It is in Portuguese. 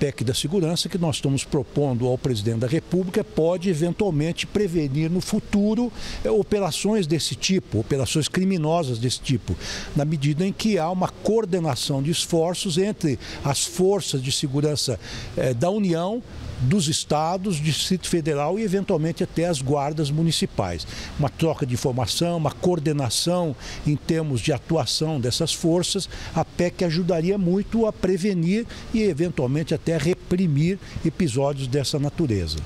PEC da Segurança, que nós estamos propondo ao presidente da República, pode eventualmente prevenir no futuro operações desse tipo, operações criminosas desse tipo, na medida em que há uma coordenação de esforços entre as forças de segurança da União, dos estados, Distrito Federal e eventualmente até as guardas municipais. Uma troca de informação, uma coordenação em termos de atuação dessas forças, a PEC ajudaria muito a prevenir e eventualmente até reprimir episódios dessa natureza.